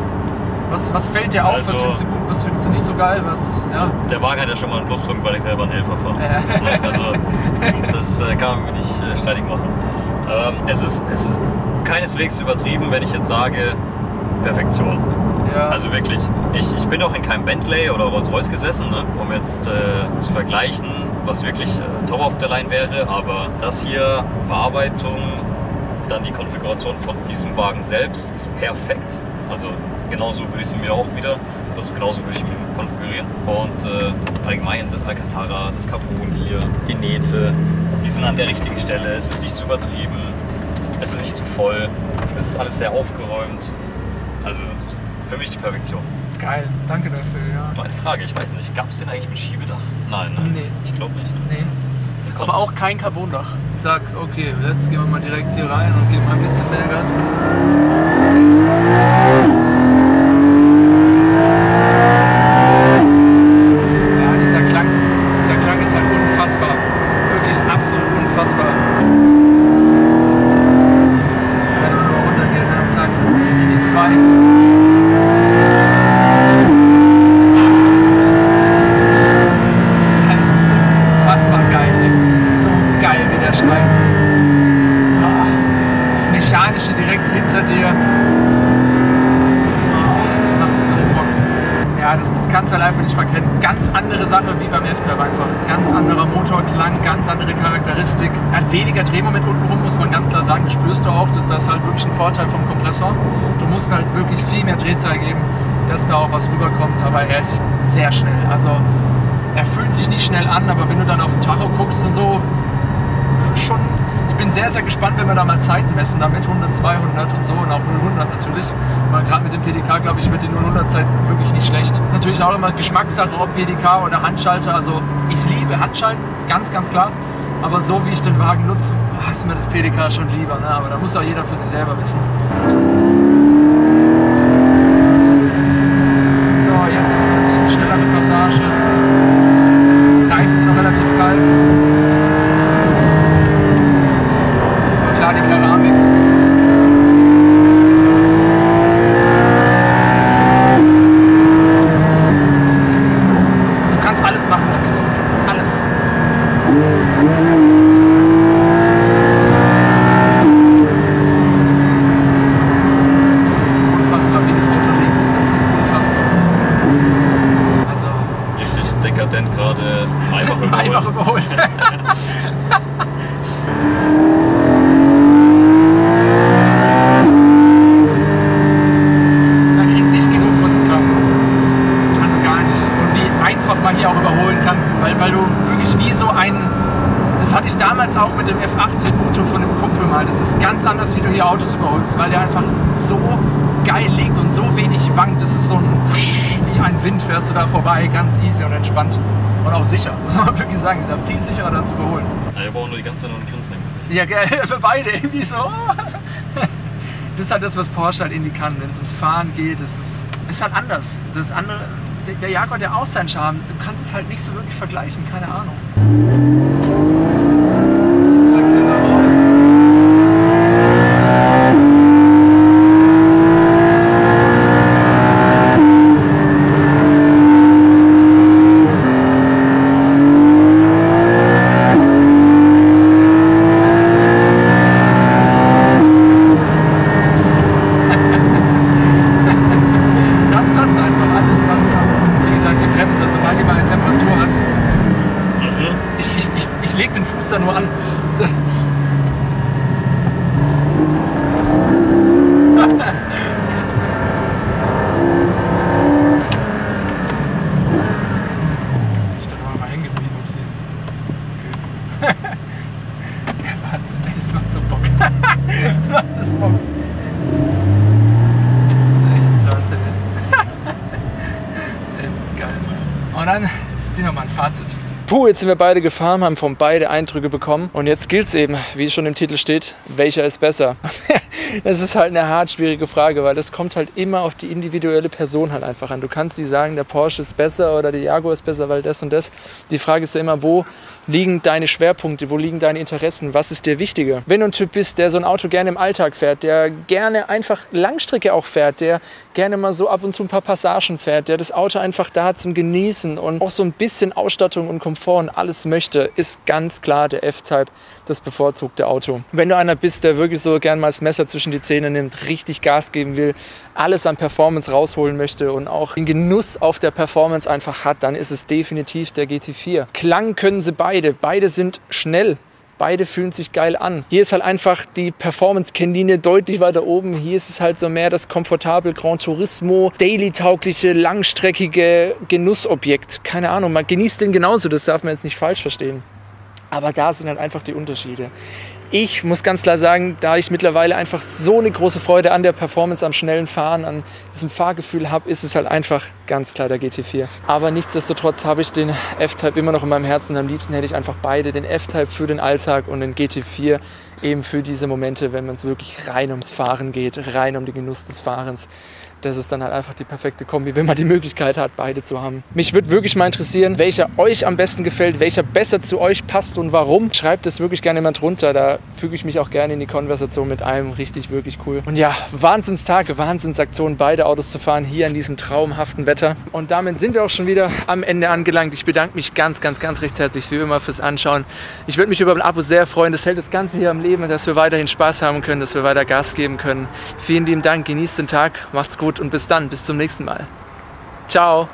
Was, was fällt dir auf? Also, was findest du gut? Was findest du nicht so geil? Was, ja. Der Wagen hat ja schon mal einen Pluspunkt, weil ich selber einen Elfer fahre. Ja. Also das äh, kann man mir nicht äh, streitig machen. Ähm, es, ist, es ist keineswegs übertrieben, wenn ich jetzt sage, Perfektion. Ja. Also wirklich. Ich, ich bin auch in keinem Bentley oder Rolls-Royce gesessen, ne? Um jetzt äh, zu vergleichen, was wirklich äh, top auf der Line wäre. Aber das hier, Verarbeitung, dann die Konfiguration von diesem Wagen selbst ist perfekt. Also genauso würde ich sie mir auch wieder, also genauso würde ich mir konfigurieren. Und äh, allgemein das Alcantara, das Carbon hier, die Nähte, die sind an der richtigen Stelle, es ist nicht zu übertrieben, es ist nicht zu voll, es ist alles sehr aufgeräumt. Also für mich die Perfektion. Geil, danke dafür, ja. Nur eine Frage, ich weiß nicht, gab es den eigentlich mit Schiebedach? Nein, ne? Nee. Ich glaube nicht. Ne? Nee. Aber auch kein Carbondach. Sag, okay, jetzt gehen wir mal direkt hier rein und geben mal ein bisschen mehr Gas. Ja, dieser Klang, dieser Klang ist halt unfassbar. Wirklich absolut unfassbar. Ja, dann können wir runtergehen, dann zack, in die zwei. Direkt hinter dir. Oh, das macht so Bock. Ja, das, das kannst du halt einfach nicht verkennen. Ganz andere Sache wie beim F-Type einfach. Ganz anderer Motorklang, ganz andere Charakteristik. Er hat weniger Drehmoment untenrum, muss man ganz klar sagen. Das spürst du auch, dass das halt wirklich ein Vorteil vom Kompressor. Du musst halt wirklich viel mehr Drehzahl geben, dass da auch was rüberkommt. Aber er ist sehr schnell. Also er fühlt sich nicht schnell an, aber wenn du dann auf den Tacho guckst und so, schon. Ich bin sehr, sehr gespannt, wenn wir da mal Zeiten messen, damit hundert, zweihundert und so und auch null hundert natürlich. Weil gerade mit dem P D K, glaube ich, wird die null hundert Zeit wirklich nicht schlecht. Natürlich auch immer Geschmackssache, ob P D K oder Handschalter. Also ich liebe Handschalten, ganz, ganz klar. Aber so wie ich den Wagen nutze, ist mir das P D K schon lieber. Ne? Aber da muss auch jeder für sich selber wissen. So, jetzt eine schnellere Passage. Reifen sind noch relativ kalt. Die Keramik. Du kannst alles machen damit. Alles. anders, wie du hier Autos überholst, weil der einfach so geil liegt und so wenig wankt. Es ist so ein wie ein Wind, fährst du da vorbei, ganz easy und entspannt und auch sicher. Muss man wirklich sagen, ist ja viel sicherer da zu überholen. Ja, wir brauchen nur die ganze Zeit noch einen Grinsen im Gesicht. Ja, gell, für beide irgendwie so. Das ist halt das, was Porsche halt irgendwie kann, wenn es ums Fahren geht. Es ist, ist halt anders. Das andere, der, der Jaguar, der auch seinen Charme, du kannst es halt nicht so wirklich vergleichen, keine Ahnung. Puh, jetzt sind wir beide gefahren, haben von beide Eindrücke bekommen und jetzt gilt es eben, wie es schon im Titel steht, welcher ist besser? Das ist halt eine hart schwierige Frage, weil das kommt halt immer auf die individuelle Person halt einfach an. Du kannst nicht sagen, der Porsche ist besser oder der Jaguar ist besser, weil das und das. Die Frage ist ja immer, wo liegen deine Schwerpunkte, wo liegen deine Interessen, was ist dir wichtiger? Wenn du ein Typ bist, der so ein Auto gerne im Alltag fährt, der gerne einfach Langstrecke auch fährt, der gerne mal so ab und zu ein paar Passagen fährt, der das Auto einfach da hat zum Genießen und auch so ein bisschen Ausstattung und Komfort und alles möchte, ist ganz klar der F-Type das bevorzugte Auto. Wenn du einer bist, der wirklich so gern mal das Messer zwischen die Zähne nimmt, richtig Gas geben will, alles an Performance rausholen möchte und auch den Genuss auf der Performance einfach hat, dann ist es definitiv der G T vier. Klang können sie beide, beide sind schnell. Beide fühlen sich geil an. Hier ist halt einfach die Performance-Kennlinie deutlich weiter oben. Hier ist es halt so mehr das komfortable Gran Turismo, daily-taugliche, langstreckige Genussobjekt. Keine Ahnung, man genießt den genauso, das darf man jetzt nicht falsch verstehen. Aber da sind halt einfach die Unterschiede. Ich muss ganz klar sagen, da ich mittlerweile einfach so eine große Freude an der Performance, am schnellen Fahren, an diesem Fahrgefühl habe, ist es halt einfach ganz klar der G T vier. Aber nichtsdestotrotz habe ich den F-Type immer noch in meinem Herzen. Am liebsten hätte ich einfach beide, den F-Type für den Alltag und den G T vier eben für diese Momente, wenn man es wirklich rein ums Fahren geht, rein um den Genuss des Fahrens. Das ist dann halt einfach die perfekte Kombi, wenn man die Möglichkeit hat, beide zu haben. Mich würde wirklich mal interessieren, welcher euch am besten gefällt, welcher besser zu euch passt und warum. Schreibt es wirklich gerne mal drunter, da füge ich mich auch gerne in die Konversation mit einem. Richtig, wirklich cool. Und ja, Wahnsinnstage, Wahnsinnsaktionen, beide Autos zu fahren, hier in diesem traumhaften Wetter. Und damit sind wir auch schon wieder am Ende angelangt. Ich bedanke mich ganz, ganz, ganz recht herzlich wie immer fürs Anschauen. Ich würde mich über ein Abo sehr freuen. Das hält das Ganze hier am Leben, dass wir weiterhin Spaß haben können, dass wir weiter Gas geben können. Vielen lieben Dank, genießt den Tag, macht's gut. Und bis dann, bis zum nächsten Mal. Ciao!